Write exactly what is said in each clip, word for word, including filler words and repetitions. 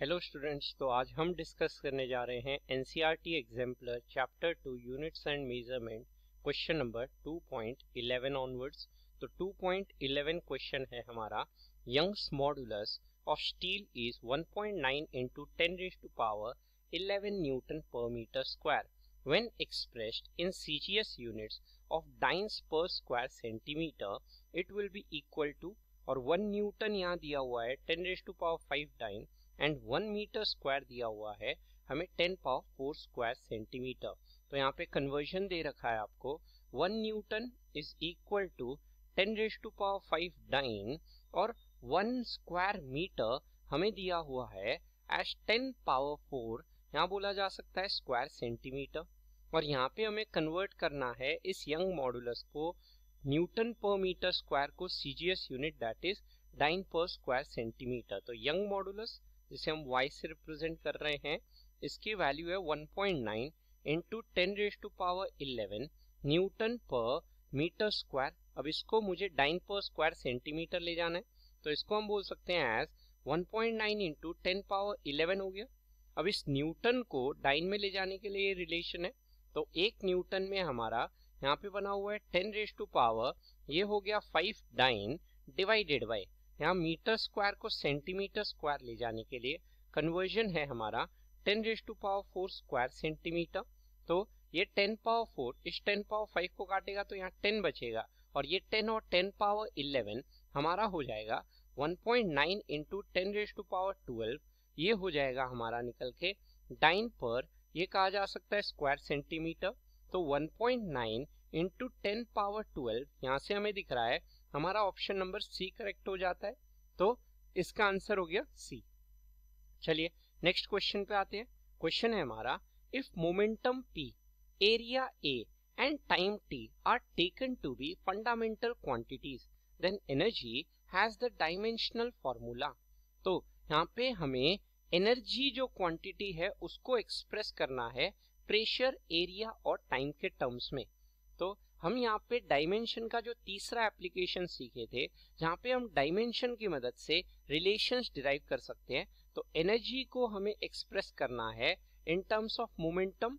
Hello students, तो आज हम डिस्कस करने जा रहे हैं NCERT exemplar chapter two units and measurement question number two point eleven onwards. तो टू पॉइंट इलेवन क्वेश्चन है हमारा, Young's modulus of steel is one point nine into ten raised to power eleven newton पर metre square when expressed in CGS units of dynes पर square centimetre it will be equal to, और one newton यहाँ दिया हुआ है ten raised to power five dine and one metre square दिया हुआ है हमें ten power four square centimetre. तो यहाँ पे कन्वर्जन दे रखा है आपको, one newton is equal to ten raised to power five dyne और वन स्क्वायर मीटर हमें दिया हुआ है एज टेन पावर फोर, यहाँ बोला जा सकता है स्क्वायर सेंटीमीटर। और यहाँ पे हमें कन्वर्ट करना है इस यंग मॉडुलस को, न्यूटन पर मीटर स्क्वायर को CGS unit that is dyne पर स्क्वायर सेंटीमीटर। तो यंग मॉडुलस जिसे हम y से रिप्रेजेंट कर रहे हैं, इसकी वैल्यू है one point nine into ten raised to power eleven newton पर मीटर स्क्वायर। अब इसको मुझे डाइन पर स्क्वायर सेंटीमीटर ले जाना है, तो इसको हम बोल सकते हैं as one point nine into ten power eleven हो गया। अब इस न्यूटन को डाइन में ले जाने के लिए ये रिलेशन है, तो एक न्यूटन में हमारा यहाँ पे बना हुआ है टेन रेज़्ड टू पावर, ये हो गया फाइव डाइन डिवाइडेड बाई, यहाँ मीटर स्क्वायर को सेंटीमीटर स्क्वायर ले जाने के लिए कन्वर्जन है हमारा ten raised to power four square centimetre. तो ये टेन पावर फोर इस टेन पावर फाइव को काटेगा तो यहाँ टेन बचेगा, और ये टेन और टेन पावर इलेवन हमारा हो जाएगा one point nine into ten raised to power twelve, ये हो जाएगा हमारा निकल के डाइन पर, ये कहा जा सकता है स्क्वायर सेंटीमीटर। तो one point nine into ten power twelve यहाँ से हमें दिख रहा है, हमारा ऑप्शन नंबर सी करेक्ट हो जाता है, तो इसका आंसर हो गया सी। चलिए नेक्स्ट क्वेश्चन पे आते हैं। क्वेश्चन है हमारा, if momentum P, area A and time T are taken to be fundamental quantities then energy has the dimensional formula. तो यहाँ पे हमें एनर्जी जो क्वांटिटी है उसको एक्सप्रेस करना है प्रेशर, एरिया और टाइम के टर्म्स में। तो हम यहाँ पे डायमेंशन का जो तीसरा एप्लीकेशन सीखे थे, जहाँ पे हम डायमेंशन की मदद से रिलेशंस डिराइव कर सकते हैं, तो एनर्जी को हमें एक्सप्रेस करना है in terms of momentum,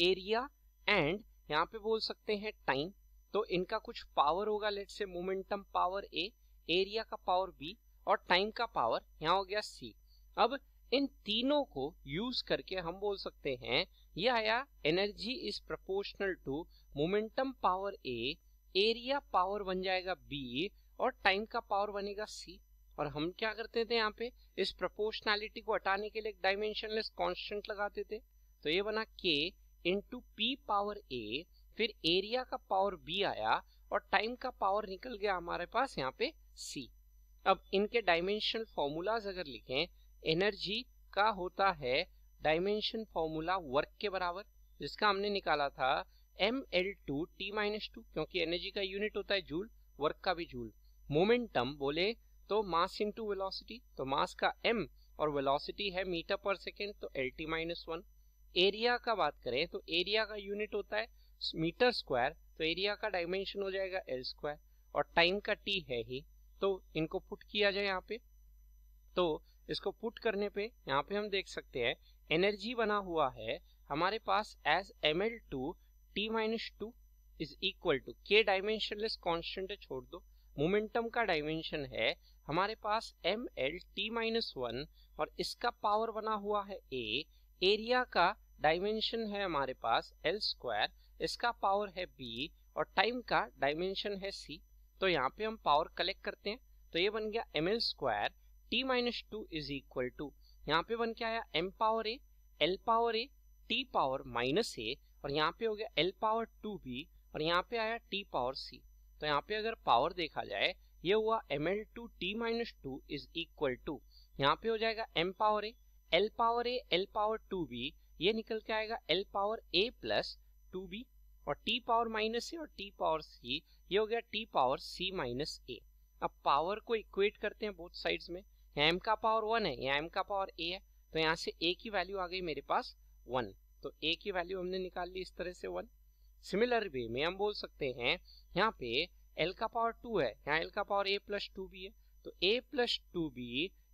area and यहाँ पे बोल सकते हैं टाइम। तो इनका कुछ पावर होगा, late say momentum power A, area का पावर बी और टाइम का पावर यहाँ हो गया सी। अब इन तीनों को यूज करके हम बोल सकते हैं ये आया energy is proportional to momentum power A, area power बन जाएगा बी और टाइम का पावर बनेगा सी। और हम क्या करते थे यहाँ पे, इस प्रपोर्शनैलिटी को हटाने के लिए एक डायमेंशनलेस कांस्टेंट लगाते थे, तो ये बना के इंटू पी पावर ए, फिर एरिया का पावर बी आया और टाइम का पावर निकल गया हमारे पास यहाँ पे सी। अब इनके डायमेंशनल फॉर्मूलाज अगर लिखें, एनर्जी का होता है डायमेंशन फॉर्मूला वर्क के बराबर, जिसका हमने निकाला था M L two T minus two, क्योंकि एनर्जी का यूनिट होता है जूल, वर्क का भी जूल। मोमेंटम बोले तो मास इंटू वेलोसिटी, तो मास का एम और वेलोसिटी है मीटर पर सेकेंड, तो L T minus one. Area का बात करें तो एरिया का यूनिट होता है मीटर स्क्वायर, तो एरिया का डायमेंशन हो जाएगा एल स्क्वायर, और टाइम का टी है ही, तो इनको पुट किया जाए यहाँ पे। तो इसको पुट करने पे यहाँ पे हम देख सकते हैं एनर्जी बना हुआ है हमारे पास as M L two T minus two is equal to K, dimensionless constant है छोड़ दो, मोमेंटम का डायमेंशन है हमारे पास M L T minus one और इसका पावर बना हुआ है ए, एरिया का डायमेंशन है हमारे पास एल स्क्वायर, इसका पावर है बी और टाइम का डायमेंशन है सी। तो यहाँ पे हम पावर कलेक्ट करते हैं, तो ये बन गया M L square T minus two is equal to, यहाँ पे बन के आया m power a, l power a, t power minus a और यहाँ पे हो गया l पावर टू b और यहाँ पे आया t पावर c। तो यहाँ पे अगर पावर देखा जाए ये हुआ M L two T minus two is equal to, यहाँ पे हो जाएगा m power a, l power a, l power two b, ये निकल के आएगा l power a plus two b और t पावर माइनस a और t पावर c, ये हो गया t power c minus a। अब पावर को इक्वेट करते हैं बोथ साइड्स में, m का पावर वन है या m का पावर a है, तो यहाँ से a की वैल्यू आ गई मेरे पास वन, तो a की वैल्यू हमने निकाल ली इस तरह से वन। सिमिलर वे में हम बोल सकते हैं यहाँ पे l का पावर टू है, यहाँ l का power a plus two b है, तो a प्लस टू b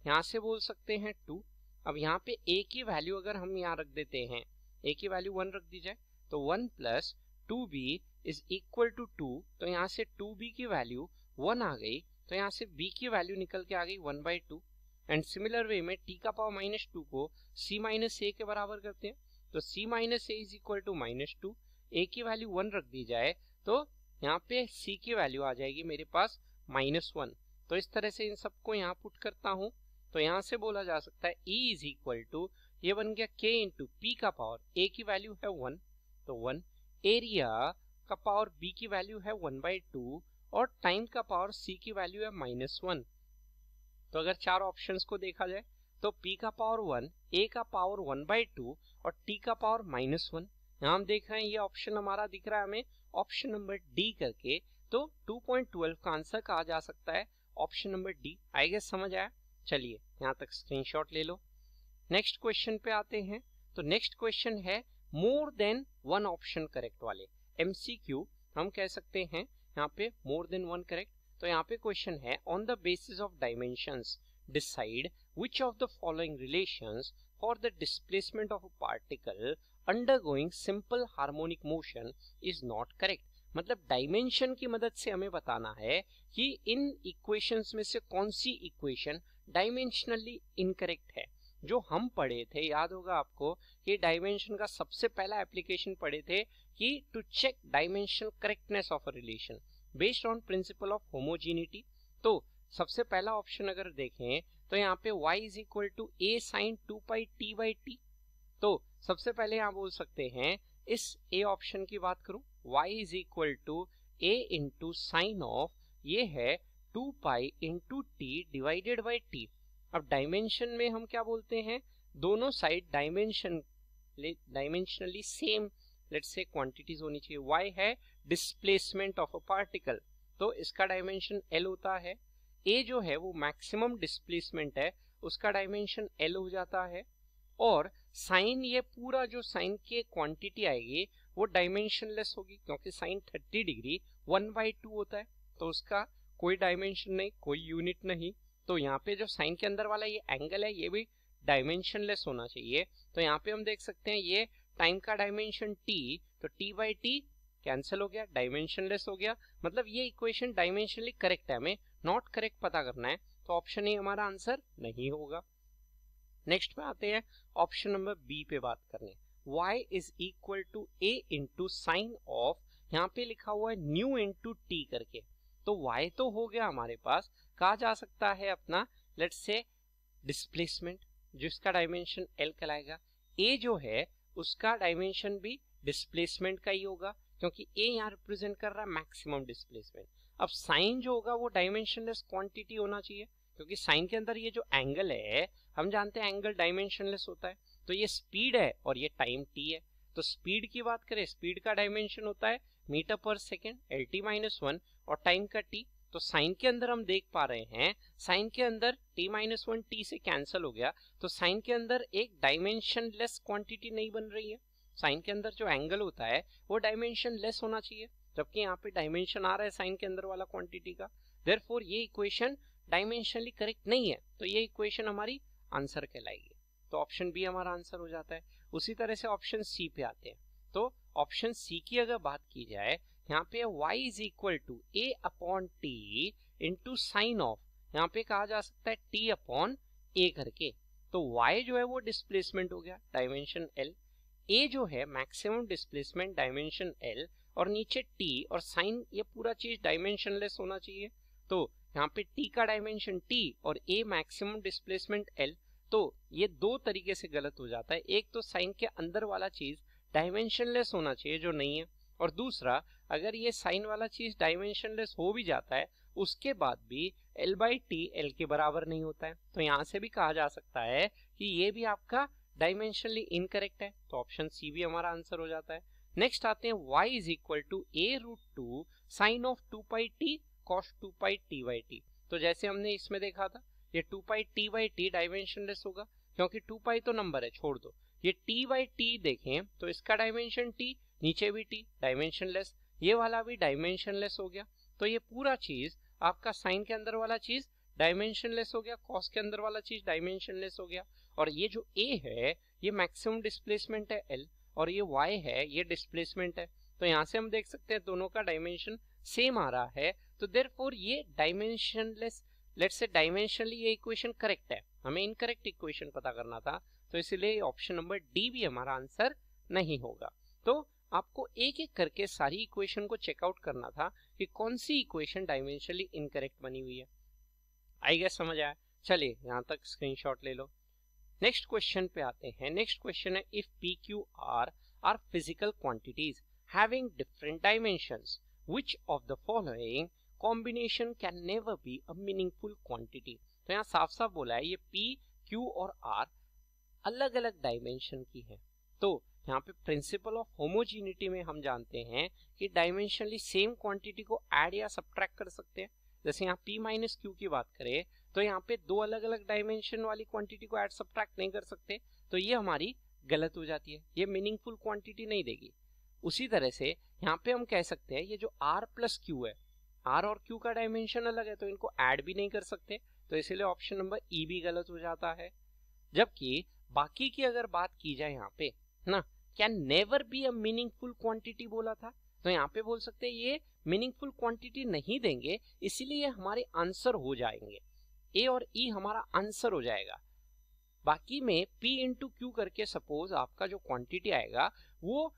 यहाँ से बोल सकते हैं टू अब यहाँ पे a की वैल्यू अगर हम यहाँ रख देते हैं, a की वैल्यू वन रख दी जाए तो one plus two B is equal to two, तो यहाँ से टू बी की वैल्यू वन आ गई, तो यहाँ से b की वैल्यू निकल के आ गई one by two. And similar way में t का पावर माइनस टू को c माइनस ए के बराबर करते हैं, तो c minus A is equal to minus two, a की वैल्यू वन रख दी जाए तो यहाँ पे c की वैल्यू आ जाएगी मेरे पास माइनस वन। तो इस तरह से इन सबको यहाँ पुट करता हूँ, तो यहाँ से बोला जा सकता है e इज इक्वल टू, ये बन गया k इंटू पी का पावर, a की वैल्यू है वन तो वन, एरिया का पावर b की वैल्यू है वन बाई टू और टाइम का पावर c की वैल्यू है माइनस वन। तो अगर चार ऑप्शंस को देखा जाए तो p का पावर वन, a का पावर वन बाई टू और t का पावर माइनस वन। यहाँ हम देख रहे हैं ये ऑप्शन हमारा दिख रहा है हमें ऑप्शन नंबर डी करके, तो टू पॉइंट वन टू का आंसर कहा जा सकता है option number D. I guess समझ आया। चलिए यहाँ तक स्क्रीनशॉट ले लो। नेक्स्ट क्वेश्चन पे आते हैं। तो नेक्स्ट क्वेश्चन है more than one option correct वाले, एमसीक्यू हम कह सकते हैं यहाँ पे, मोर देन वन करेक्ट। तो यहाँ पे क्वेश्चन है on the basis of dimensions decide which of the following relations for the displacement of a particle undergoing simple harmonic motion is not correct। मतलब डायमेंशन की मदद से हमें बताना है कि इन इक्वेशंस में से कौन सी इक्वेशन डायमेंशनली इनकरेक्ट है। जो हम पढ़े थे, याद होगा आपको कि डायमेंशन का सबसे पहला एप्लीकेशन पढ़े थे कि to check dimensional correctness of a relation based on principle of homogeneity. तो सबसे पहला ऑप्शन अगर देखें तो यहाँ पे y is equal to A sine two pi T by T, तो सबसे पहले यहाँ बोल सकते हैं इस a ऑप्शन की बात करूँ, y is equal to A into sine of, ये है two pi into T divided by T. अब डायमेंशन में हम क्या बोलते हैं, दोनों side dimension dimensionally same let's say quantities होनी चाहिए। y है डिस्प्लेसमेंट ऑफ अ पार्टिकल, तो इसका डायमेंशन l होता है, ए जो है वो मैक्सिमम डिस्प्लेसमेंट है, उसका डायमेंशन एल हो जाता है, और साइन, ये पूरा जो साइन की क्वांटिटी आएगी वो डायमेंशनलेस होगी क्योंकि sine thirty degree one by two होता है, तो उसका कोई डायमेंशन नहीं, कोई यूनिट नहीं। तो यहाँ पे जो साइन के अंदर वाला ये एंगल है ये भी डायमेंशनलेस होना चाहिए। तो यहाँ पे हम देख सकते हैं ये टाइम का डायमेंशन टी, तो टी बाई टी कैंसिल हो गया, डायमेंशनलेस हो गया, मतलब ये इक्वेशन डायमेंशनली करेक्ट है, हमें नॉट करेक्ट पता करना है, तो ऑप्शन ए हमारा आंसर नहीं होगा। नेक्स्ट पे आते हैं ऑप्शन नंबर बी पे बात करने, y is equal to A into sine of, यहाँ पे लिखा हुआ है न्यू इंटू टी करके, तो y तो हो गया हमारे पास, कहा जा सकता है अपना लेट्स से डिस्प्लेसमेंट जिसका डायमेंशन l कहलाएगा, a जो है उसका डायमेंशन भी डिस्प्लेसमेंट का ही होगा क्योंकि a यहाँ रिप्रेजेंट कर रहा है मैक्सिमम डिस्प्लेसमेंट। अब साइन जो होगा वो डायमेंशनलेस क्वांटिटी होना चाहिए क्योंकि साइन के अंदर ये जो एंगल है हम जानते हैं एंगल डायमेंशनलेस होता है, तो ये स्पीड है और ये टाइम t है। तो स्पीड की बात करें, स्पीड का डायमेंशन होता है metre per second L T minus one और टाइम का t, तो साइन के अंदर हम देख पा रहे हैं साइन के अंदर t माइनस वन t से कैंसिल हो गया, तो साइन के अंदर एक डायमेंशनलेस क्वांटिटी नहीं बन रही है। साइन के अंदर जो एंगल होता है वो डायमेंशनलेस होना चाहिए जबकि यहाँ पे डायमेंशन आ रहा है साइन के अंदर वाला क्वांटिटी का, देयरफॉर ये इक्वेशन डायमेंशनली करेक्ट नहीं है, तो ये इक्वेशन हमारी आंसर कहलाएगी। तो ऑप्शन बी हमारा आंसर हो जाता है। उसी तरह से ऑप्शन सी पे आते हैं। तो ऑप्शन सी की अगर बात की जाए, यहाँ पे y is equal to A upon T into sine of, यहाँ पे कहा जा सकता है टी अपॉन ए करके, तो y जो है वो डिस्प्लेसमेंट हो गया डायमेंशन एल, ए जो है मैक्सिमम डिस्प्लेसमेंट डायमेंशन एल और नीचे t और साइन, ये पूरा चीज डायमेंशनलेस होना चाहिए, तो यहाँ पे t का डायमेंशन t और a मैक्सिमम डिस्प्लेसमेंट l, तो ये दो तरीके से गलत हो जाता है। एक तो साइन के अंदर वाला चीज डायमेंशनलेस होना चाहिए जो नहीं है, और दूसरा अगर ये साइन वाला चीज डायमेंशनलेस हो भी जाता है उसके बाद भी l बाई टी एल के बराबर नहीं होता है, तो यहाँ से भी कहा जा सकता है कि ये भी आपका डायमेंशनली इनकरेक्ट है, तो ऑप्शन सी भी हमारा आंसर हो जाता है। नेक्स्ट आते हैं y is equal to A root two sine of two pi T cos two pi T by T, तो जैसे हमने इसमें देखा था ये two pi T by T dimensionless होगा क्योंकि टू पाई तो नंबर है, छोड़ दो। ये t बाई टी देखें तो इसका डायमेंशन t, नीचे भी t डायमेंशनलेस, ये वाला भी डायमेंशनलेस हो गया, तो ये पूरा चीज आपका साइन के अंदर वाला चीज डायमेंशनलेस हो गया, कॉस के अंदर वाला चीज डायमेंशनलेस हो गया, और ये जो a है ये मैक्सिमम डिस्प्लेसमेंट है l और ये y है ये डिस्प्लेसमेंट है। तो यहाँ से हम देख सकते हैं दोनों का डायमेंशन सेम आ रहा है, तो देयरफॉर ये डायमेंशनलेस, लेट्स से डायमेंशनली ये इक्वेशन करेक्ट है, हमें इनकरेक्ट इक्वेशन पता करना था, तो इसीलिए ऑप्शन नंबर डी भी हमारा आंसर नहीं होगा। तो आपको एक एक करके सारी इक्वेशन को चेकआउट करना था कि कौन सी इक्वेशन डायमेंशनली इनकरेक्ट बनी हुई है। आई गेस समझ आया। चलिए यहाँ तक स्क्रीनशॉट ले लो। नेक्स्ट क्वेश्चन पे आते हैं। नेक्स्ट क्वेश्चन है if P Q R are physical quantities having different dimensions which of the following combination can never be a meaningful quantity. तो यहाँ साफ साफ बोला है ये पी क्यू और आर अलग अलग डायमेंशन की है। तो यहाँ पे प्रिंसिपल ऑफ होमोजेनिटी में हम जानते हैं कि डायमेंशनली सेम क्वांटिटी को ऐड या सब्ट्रैक्ट कर सकते हैं। जैसे यहाँ p माइनस क्यू की बात करें तो यहाँ पे दो अलग अलग डायमेंशन वाली क्वांटिटी को ऐड सब्ट्रैक्ट नहीं कर सकते, तो ये हमारी गलत हो जाती है, ये मीनिंगफुल क्वांटिटी नहीं देगी। उसी तरह से यहाँ पे हम कह सकते हैं ये जो r प्लस क्यू है, r और q का डायमेंशन अलग है तो इनको ऐड भी नहीं कर सकते, तो इसीलिए ऑप्शन नंबर ई भी गलत हो जाता है। जबकि बाकी की अगर बात की जाए यहाँ पे ना, can never be a meaningful quantity बोला था, तो यहाँ पे बोल सकते हैं ये मीनिंगफुल क्वांटिटी नहीं देंगे, इसीलिए हमारे आंसर हो जाएंगे, ए और ई हमारा आंसर हो जाएगा। बाकी में पी इंटू क्यू करके सपोज आपका जो क्वांटिटी आएगा वो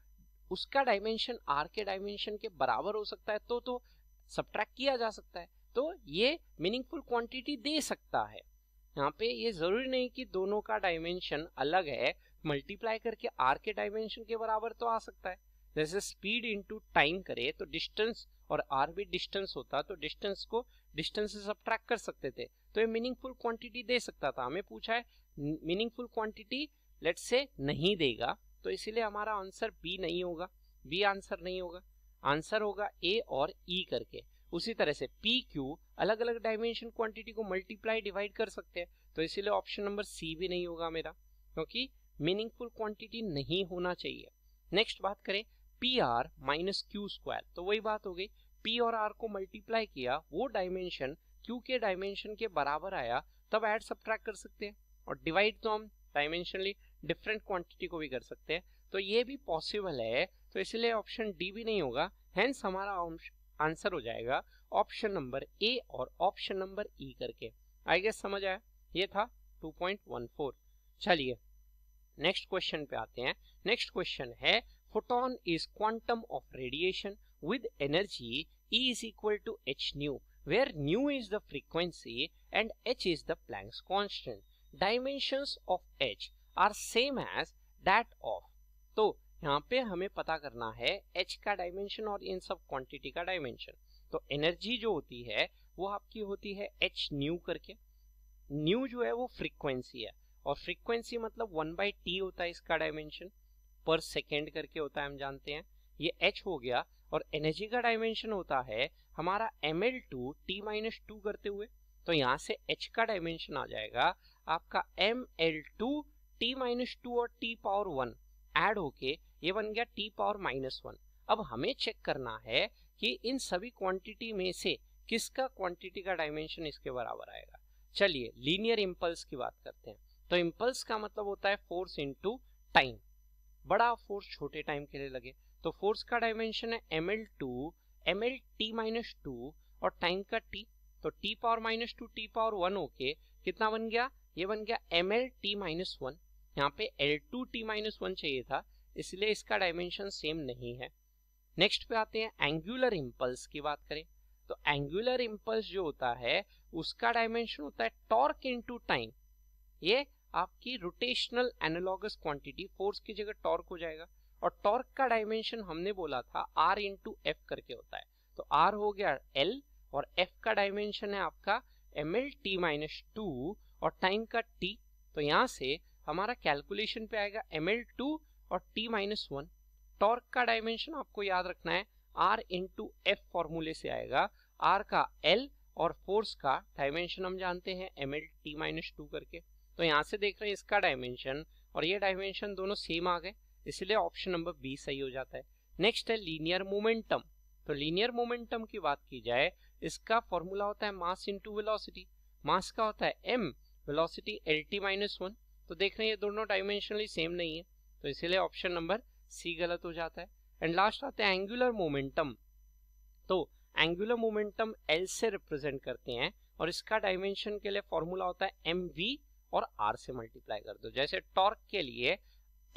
उसका डायमेंशन आर के डायमेंशन के बराबर हो सकता है, तो तो सब्ट्रैक्ट किया जा सकता है, तो ये मीनिंगफुल क्वांटिटी दे सकता है। यहाँ पे ये जरूरी नहीं कि दोनों का डायमेंशन अलग है, मल्टीप्लाई करके आर के डायमेंशन के बराबर तो आ सकता है। जैसे स्पीड इंटू टाइम करे तो डिस्टेंस और आर भी डिस्टेंस होता, तो डिस्टेंस को डिस्टेंस से सब्ट्रैक्ट कर सकते थे, तो ये मीनिंगफुल क्वांटिटी दे सकता था। हमें पूछा है मीनिंगफुल क्वांटिटी लेट्स से नहीं देगा, तो इसीलिए हमारा आंसर बी नहीं होगा, बी आंसर नहीं होगा, आंसर होगा ए और ई करके। उसी तरह से पी क्यू अलग अलग डायमेंशन क्वांटिटी को मल्टीप्लाई डिवाइड कर सकते हैं, तो इसीलिए ऑप्शन नंबर सी भी नहीं होगा मेरा, क्योंकि मीनिंगफुल क्वांटिटी नहीं होना चाहिए। नेक्स्ट बात करें P R minus Q square, तो वही बात हो गई, पी और आर को मल्टीप्लाई किया, वो डायमेंशन क्यू के डायमेंशन के बराबर आया तब ऐड सब्ट्रैक्ट कर सकते हैं, और डिवाइड तो हम डायमेंशनली डिफरेंट क्वांटिटी को भी कर सकते हैं, तो ये भी पॉसिबल है, तो इसलिए ऑप्शन डी भी नहीं होगा। हैंस हमारा आंसर हो जाएगा ऑप्शन नंबर ए और ऑप्शन नंबर ई करके। आई गेस समझ आया। ये था टू पॉइंट वन फोर। चलिए नेक्स्ट क्वेश्चन पे आते हैं। नेक्स्ट क्वेश्चन है photon is quantum of radiation with energy E is equal to H nu where nu is the frequency and H is the Planck's constant. Dimensions of H are same as that of, तो यहाँ पे हमें पता करना है H का dimension और इन सब क्वांटिटी का डायमेंशन। तो एनर्जी जो होती है वो आपकी होती है एच न्यू करके, न्यू जो है वो फ्रीक्वेंसी है और फ्रीक्वेंसी मतलब वन बाई टी होता है, इसका डायमेंशन पर सेकेंड करके होता है, हम जानते हैं। ये h हो गया और एनर्जी का डायमेंशन होता है हमारा M L two T minus two करते हुए, तो यहाँ से h का डायमेंशन आ जाएगा आपका M L two T minus two और t पावर वन ऐड होके ये बन गया t पावर माइनस वन। अब हमें चेक करना है कि इन सभी क्वांटिटी में से किसका क्वांटिटी का डायमेंशन इसके बराबर आएगा। चलिए लीनियर इम्पल्स की बात करते हैं। तो इम्पल्स का मतलब होता है फोर्स इनटू टाइम, बड़ा फोर्स छोटे टाइम के लिए लगे, तो फोर्स का डायमेंशन है M L two M L T minus two और टाइम का टी, तो T power minus two T power one होके कितना बन गया, ये बन गया M L T minus one. यहाँ पे L two T minus one चाहिए था, इसलिए इसका डायमेंशन सेम नहीं है। नेक्स्ट पे आते हैं एंगुलर इम्पल्स की बात करें, तो एंगुलर इम्पल्स जो होता है उसका डायमेंशन होता है टॉर्क इनटू टाइम। ये आपकी रोटेशनल एनालॉगस क्वांटिटी, फोर्स की जगह टॉर्क हो जाएगा, और टॉर्क का डायमेंशन हमने बोला था आर इंटू एफ करके होता है, तो आर हो गया एल और एफ का डायमेंशन है आपका M L T minus two और टाइम का टी, तो यहाँ से हमारा कैलकुलेशन पे आएगा एम एल टू और टी माइनस वन। टॉर्क का डायमेंशन आपको याद रखना है आर इंटू एफ फॉर्मूले से आएगा, आर का एल और फोर्स का डायमेंशन हम जानते हैं M L T minus two करके, तो यहाँ से देख रहे हैं इसका डायमेंशन और ये डायमेंशन दोनों सेम आ गए, इसलिए ऑप्शन नंबर बी सही हो जाता है। नेक्स्ट है लीनियर मोमेंटम, तो लीनियर मोमेंटम की बात की जाए इसका फॉर्मूला होता है मास इनटू वेलोसिटी, मास का होता है m, velocity lt minus one, तो देख रहे हैं दोनों डायमेंशनली सेम नहीं है, तो इसीलिए ऑप्शन नंबर सी गलत हो जाता है। एंड लास्ट आते हैं एंगुलर मोमेंटम। तो एंगुलर मोमेंटम एल से रिप्रेजेंट करते हैं और इसका डायमेंशन के लिए फॉर्मूला होता है एम वी और आर से मल्टीप्लाई कर दो। जैसे टॉर्क के लिए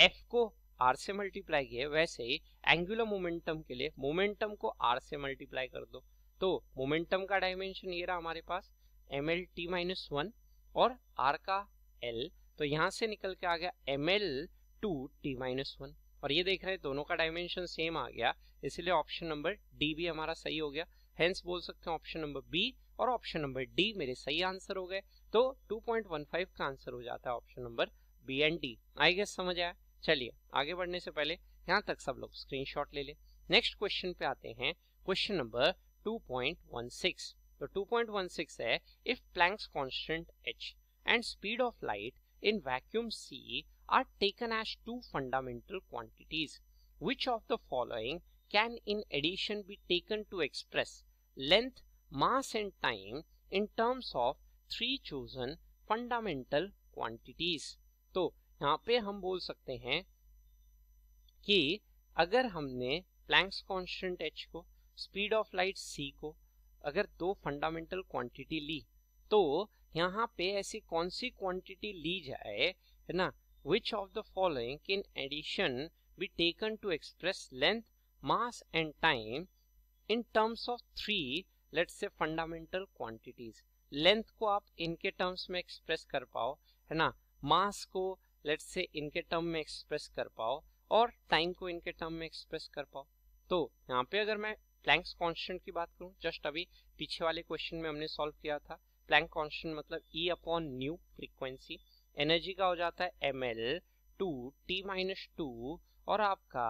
एफ को आर से मल्टीप्लाई किए, वैसे ही एंगुलर मोमेंटम के लिए मोमेंटम को आर से मल्टीप्लाई कर दो। तो मोमेंटम का डायमेंशन ये रहा हमारे पास M L T minus one और आर का एल, तो यहाँ से निकल के आ गया M L two T minus one. और ये देख रहे हैं दोनों का डायमेंशन सेम आ गया, इसलिए ऑप्शन नंबर डी भी हमारा सही हो गया। हेंस बोल सकते हैं ऑप्शन नंबर बी और ऑप्शन नंबर डी मेरे सही आंसर हो गए। तो टू पॉइंट वन फाइव का आंसर हो जाता है option number B and D. I guess समझ आया। चलिए आगे बढ़ने से पहले यहाँ तक सब लोग स्क्रीनशॉट ले लें। नेक्स्ट क्वेश्चन पे आते हैं, question number two point one six. तो टू पॉइंट वन सिक्स है, if Planck's constant H and speed of light in vacuum C are taken as two fundamental quantities, which of the following can in addition be taken to express length, mass and time in terms of three chosen fundamental quantities? तो यहाँ पे हम बोल सकते हैं कि अगर हमने Planck's constant h को, speed of light c को अगर दो fundamental quantity ली, तो यहाँ पे ऐसी कौन सी quantity ली जाए, है ना, which of the following in addition be taken to express length, mass and time in terms of three, let's say fundamental quantities? Length को आप इनके terms में express कर पाओ, है ना, mass को let's say इनके term में express कर पाओ और time को इनके term में express कर पाओ। तो यहाँ पे अगर मैं Planck's constant की बात करूँ, just अभी पीछे वाले question में हमने solve किया था, Planck constant मतलब E upon nu frequency, energy का हो जाता है M L two T minus two और आपका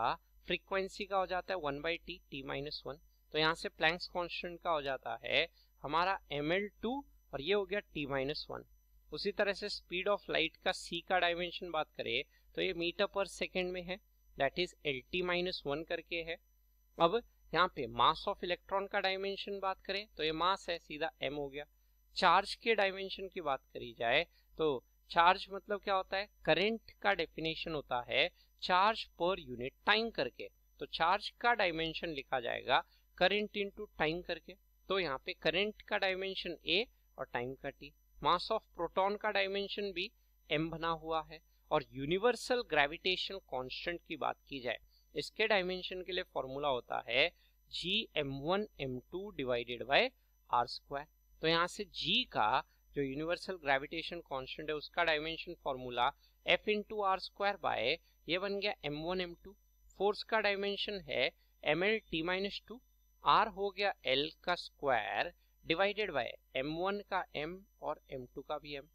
फ्रीक्वेंसी का हो जाता है one by T T minus one. तो यहाँ से प्लैंक्स कांस्टेंट का हो जाता है हमारा एम एल टू और ये हो गया टी माइनस वन। उसी तरह से स्पीड ऑफ लाइट का सी का डायमेंशन बात करें तो ये मीटर पर सेकेंड में है, that is L T minus one करके है। अब यहाँ पे मास ऑफ इलेक्ट्रॉन का डायमेंशन बात करें तो ये मास है, सीधा एम हो गया। चार्ज के डायमेंशन की बात करी जाए तो चार्ज मतलब क्या होता है, करंट का डेफिनेशन होता है चार्ज पर यूनिट टाइम करके, तो चार्ज का डायमेंशन लिखा जाएगा करंट इनटू टाइम करके। तो यहाँ पे करंट का डायमेंशन ए और टाइम का टी। मास ऑफ प्रोटॉन का डायमेंशन भी एम बना हुआ है। और यूनिवर्सल ग्रेविटेशन कांस्टेंट की बात की जाए, इसके डायमेंशन के लिए फॉर्मूला होता है G M one M two divided by R square. तो यहाँ से जी का जो यूनिवर्सल ग्रेविटेशन कांस्टेंट है उसका dimension formula F into R square by ये बन गया M one M two. Force का डायमेंशन है M L T minus two, R हो गया एल का square divided by M one का एम और एम टू का भी एम।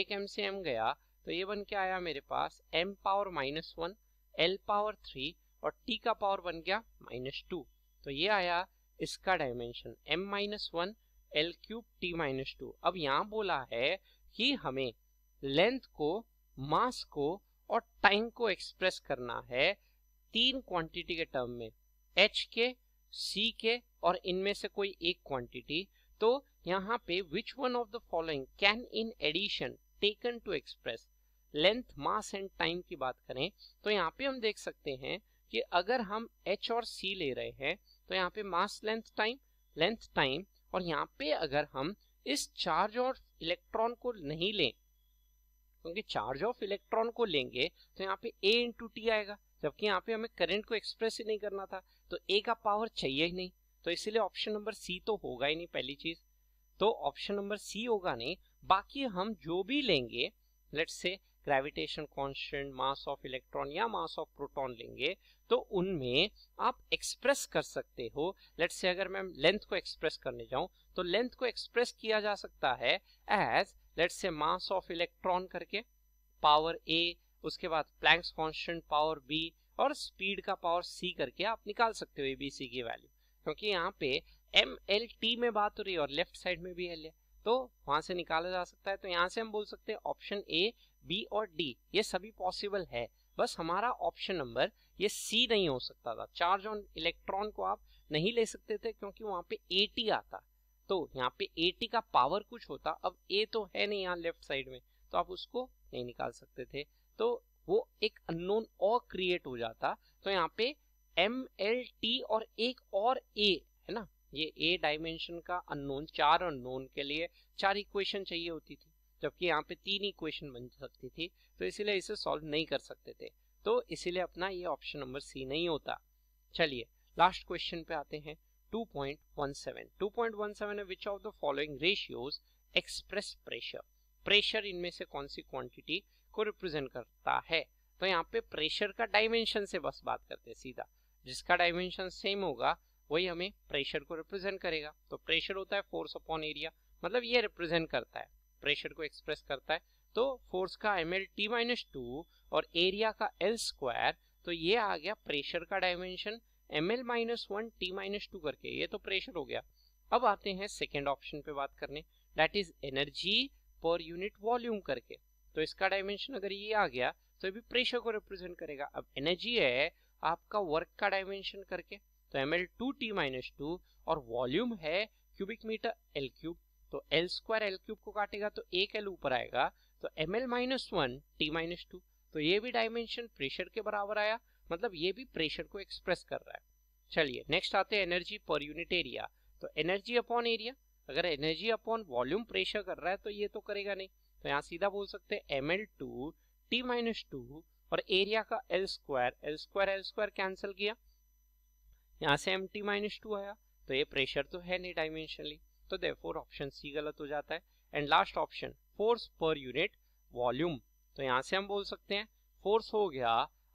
एक एम से एम गया तो ये बन के आया मेरे पास M power minus one, L power three और टी का पावर बन गया माइनस टू। तो ये आया इसका dimension M minus one L cube T minus two. अब यहाँ बोला है कि हमें लेंथ को, मास को और टाइम को एक्सप्रेस करना है तीन क्वांटिटी के टर्म में, एच के, सी के और इनमें से कोई एक क्वांटिटी। तो यहाँ पे which one of the following can in addition taken to express length, mass and time की बात करें तो यहाँ पे हम देख सकते हैं कि अगर हम एच और सी ले रहे हैं तो यहाँ पे mass, length, time, length, time और यहाँ पे अगर हम इस चार्ज और इलेक्ट्रॉन को नहीं लें, क्योंकि चार्ज ऑफ इलेक्ट्रॉन को लेंगे तो यहाँ पे a इंटू टी आएगा, जबकि यहाँ पे हमें करंट को एक्सप्रेस ही नहीं करना था तो a का पावर चाहिए ही नहीं, तो इसीलिए ऑप्शन नंबर c तो होगा ही नहीं पहली चीज। तो ऑप्शन नंबर c होगा नहीं, बाकी हम जो भी लेंगे let's say gravitation constant, mass of electron या मास ऑफ प्रोटॉन लेंगे तो उनमें आप एक्सप्रेस कर सकते हो। लेट्स से अगर मैं लेंथ को एक्सप्रेस करने जाऊं तो लेंथ को एक्सप्रेस किया जा सकता है as let's say mass of electron करके, पावर ए, उसके बाद प्लैंक्स कॉन्स्टेंट पावर बी और स्पीड का पावर सी करके आप निकाल सकते हो ए बी सी की वैल्यू, क्योंकि यहाँ पे एम एल टी में बात हो रही है और लेफ्ट साइड में भी एल है तो वहां से निकाला जा सकता है। तो यहाँ से हम बोल सकते हैं ऑप्शन ए, बी और डी ये सभी पॉसिबल है, बस हमारा ऑप्शन नंबर ये सी नहीं हो सकता था। चार्ज ऑन इलेक्ट्रॉन को आप नहीं ले सकते थे क्योंकि वहाँ पे एटी आता, तो यहाँ पे एटी का पावर कुछ होता, अब ए तो है नहीं यहाँ लेफ्ट साइड में तो आप उसको नहीं निकाल सकते थे, तो वो एक अननोन और क्रिएट हो जाता। तो यहाँ पे एम एल टी और एक और ए है ना, ये ए डायमेंशन का अननोन, चार अननोन के लिए चार इक्वेशन चाहिए होती थी, जबकि यहाँ पे तीन इक्वेशन बन सकती थी, तो इसीलिए इसे सॉल्व नहीं कर सकते थे, तो इसीलिए अपना ये ऑप्शन नंबर सी नहीं होता। चलिए लास्ट क्वेश्चन पे आते हैं। Two point one seven two point one seven है which of the following ratios express pressure. Pressure इनमें से कौन सी क्वांटिटी को रिप्रेजेंट करता है? तो यहाँ पे प्रेशर का डायमेंशन से बस बात करते हैं सीधा, जिसका डायमेंशन सेम होगा वही हमें प्रेशर को रिप्रेजेंट करेगा। तो प्रेशर होता है फोर्स अपॉन एरिया, मतलब ये रिप्रेजेंट करता है प्रेशर को, एक्सप्रेस करता है। तो फोर्स का M L T minus two और एरिया का एल स्क्वायर, तो ये आ गया प्रेशर का dimension M L minus one T minus two करके, ये तो प्रेशर हो गया। अब आते हैं सेकेंड ऑप्शन पे बात करने, that is energy per unit volume करके। तो इसका डायमेंशन अगर ये आ गया तो ये भी प्रेशर को रिप्रेजेंट करेगा। अब एनर्जी है आपका वर्क का डायमेंशन करके, तो M L two T minus two और वॉल्यूम है क्यूबिक मीटर एल क्यूब, तो एल स्क्वायर एल क्यूब को काटेगा तो एक एल ऊपर आएगा, तो M L minus one T minus two, तो ये भी डायमेंशन प्रेशर के बराबर आया, मतलब ये भी प्रेशर को एक्सप्रेस कर रहा है। चलिए नेक्स्ट आते हैं एनर्जी पर यूनिट एरिया। तो एनर्जी अपॉन एरिया, अगर एनर्जी अपॉन वॉल्यूम प्रेशर कर रहा है तो ये तो करेगा नहीं, तो यहाँ सीधा बोल सकते हैं M L two T minus two और एरिया का L square, L square L square cancel किया, यहाँ से एम टी माइनस टू आया, तो ये प्रेशर तो है नहीं डायमेंशनली, तो देयरफॉर ऑप्शन सी गलत हो जाता है। And last option force per unit volume, तो यहाँ से हम बोल सकते हैं फोर्स हो गया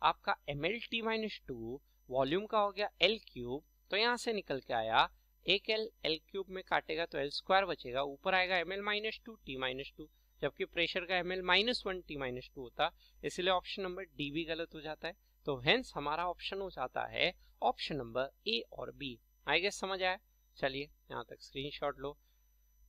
आपका M L T minus two, volume का हो गया एल क्यूब, तो यहाँ से निकल के आया एक एल, एल क्यूब में काटेगा तो एल स्क्वायर बचेगा, ऊपर आएगा M L minus two T minus two, जबकि प्रेशर का M L minus one T minus two होता, इसलिए ऑप्शन नंबर डी भी गलत हो जाता है। तो हेंस हमारा ऑप्शन हो जाता है ऑप्शन नंबर ए और बी। आई गेस समझ आया। चलिए यहाँ तक स्क्रीनशॉट लो।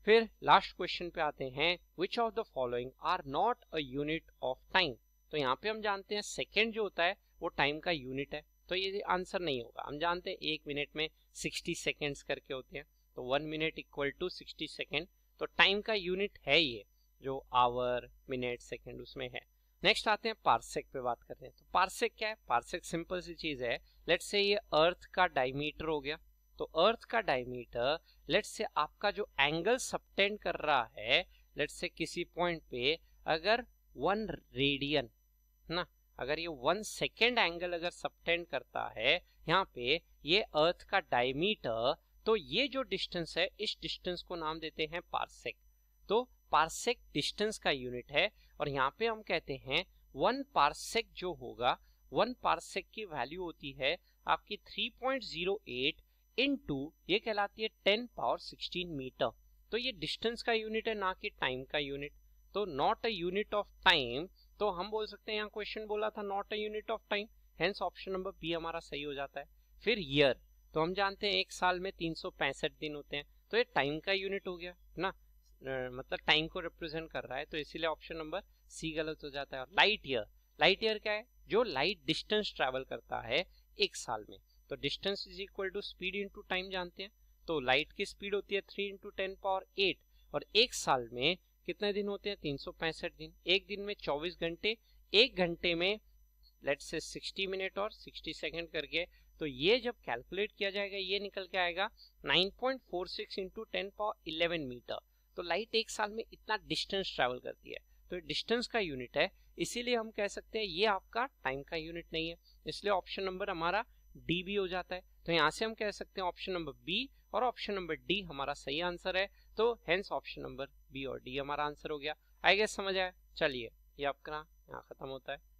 फिर लास्ट क्वेश्चन पे आते हैं, which of the following are not a unit of time. तो यहाँ पे हम जानते हैं सेकेंड जो होता है वो टाइम का यूनिट है, तो ये आंसर नहीं होगा। हम जानते हैं एक मिनट में सिक्सटी सेकेंड्स करके होते हैं, तो one minute equal to sixty second, तो टाइम का यूनिट है ये जो आवर मिनट सेकेंड उसमें है। नेक्स्ट आते हैं पार्सेक पे बात करते हैं। तो पार्सेक क्या है? पार्सेक सिंपल सी चीज़ है, लेट्स से ये अर्थ का डायमीटर हो गया, तो अर्थ का डायमीटर लेट्स से आपका जो एंगल सबटेंड कर रहा है, लेट्स से किसी पॉइंट पे अगर वन रेडियन ना, अगर ये वन सेकेंड एंगल अगर सबटेंड करता है यहाँ पे ये अर्थ का डायमीटर, तो ये जो डिस्टेंस है इस डिस्टेंस को नाम देते हैं पार्सेक। तो पार्सेक डिस्टेंस का यूनिट है और यहाँ पे हम कहते हैं वन पार्सेक जो होगा, वन पार्सेक की वैल्यू होती है आपकी three point zero eight into ये कहलाती है टेन पावर सिक्सटीन मीटर। तो ये डिस्टेंस का यूनिट है ना कि टाइम का यूनिट, तो not a unit of time. तो हम बोल सकते हैं यहाँ क्वेश्चन बोला था not a unit of time, hence option number B हमारा सही हो जाता है। फिर ईयर, तो हम जानते हैं एक साल में तीन सौ पैंसठ दिन होते हैं, तो ये टाइम का यूनिट हो गया ना, मतलब टाइम को रिप्रेजेंट कर रहा है, तो इसीलिए ऑप्शन नंबर सी गलत हो जाता है। और लाइट ईयर, लाइट ईयर क्या है? जो लाइट डिस्टेंस ट्रैवल करता है एक साल में, तो distance is equal to speed into time जानते हैं, तो लाइट की स्पीड होती है three into ten power eight और एक साल में कितने दिन होते हैं? तीन सौ पैंसठ दिन। एक दिन में चौबीस घंटे, एक घंटे में लेट्स से सिक्सटी मिनट और सिक्सटी सेकेंड करके, तो ये जब कैलकुलेट किया जाएगा ये निकल के आएगा nine point four six into ten power eleven metre. तो लाइट एक साल में इतना डिस्टेंस ट्रैवल करती है, तो डिस्टेंस का यूनिट है, इसीलिए हम कह सकते हैं ये आपका टाइम का यूनिट नहीं है, इसलिए ऑप्शन नंबर हमारा डी भी हो जाता है। तो यहाँ से हम कह सकते हैं ऑप्शन नंबर बी और ऑप्शन नंबर डी हमारा सही आंसर है, तो हेंस ऑप्शन नंबर बी और डी हमारा आंसर हो गया। आई गेस समझ आया। चलिए ये आपका यहाँ खत्म होता है।